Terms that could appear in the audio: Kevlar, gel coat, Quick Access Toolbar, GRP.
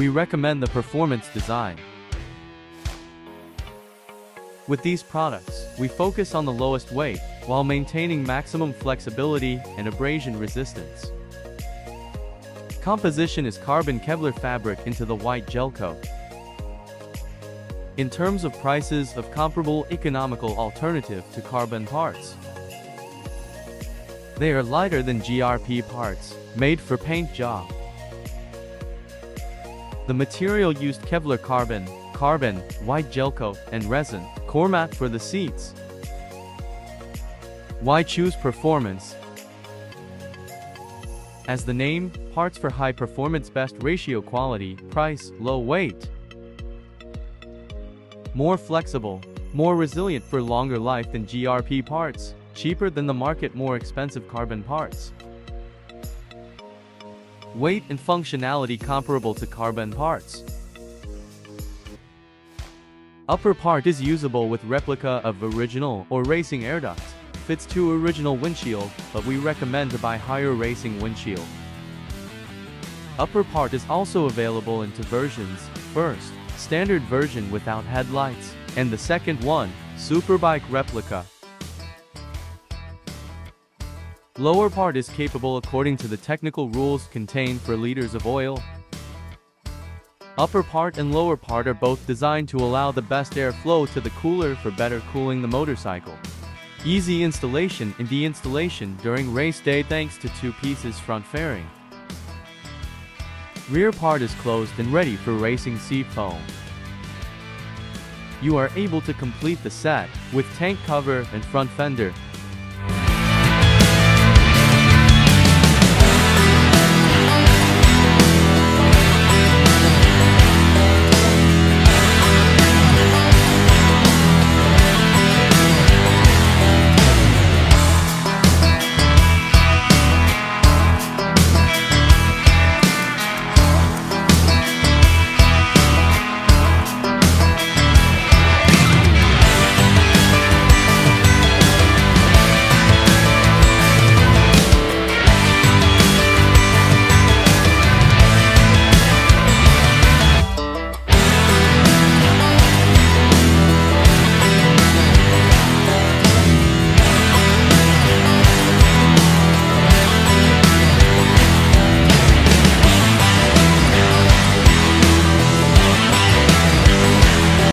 We recommend the performance design. With these products, we focus on the lowest weight, while maintaining maximum flexibility and abrasion resistance. Composition is carbon Kevlar fabric into the white gel coat. In terms of prices of comparable economical alternative to carbon parts, they are lighter than GRP parts, made for paint job. The material used Kevlar carbon, white gel coat, and resin, core mat for the seats. Why choose performance? As the name, parts for high performance, best ratio, quality, price, low weight. More flexible, more resilient for longer life than GRP parts, cheaper than the market, more expensive carbon parts. Weight and functionality comparable to carbon parts. Upper part is usable with replica of original or racing air duct. Fits to original windshield, but we recommend to buy higher racing windshield. Upper part is also available in two versions, first, standard version without headlights, and the second one, superbike replica. Lower part is capable according to the technical rules contained for liters of oil. Upper part and lower part are both designed to allow the best airflow to the cooler for better cooling the motorcycle. Easy installation and de-installation during race day thanks to two pieces front fairing. Rear part is closed and ready for racing seat foam. You are able to complete the set with tank cover and front fender.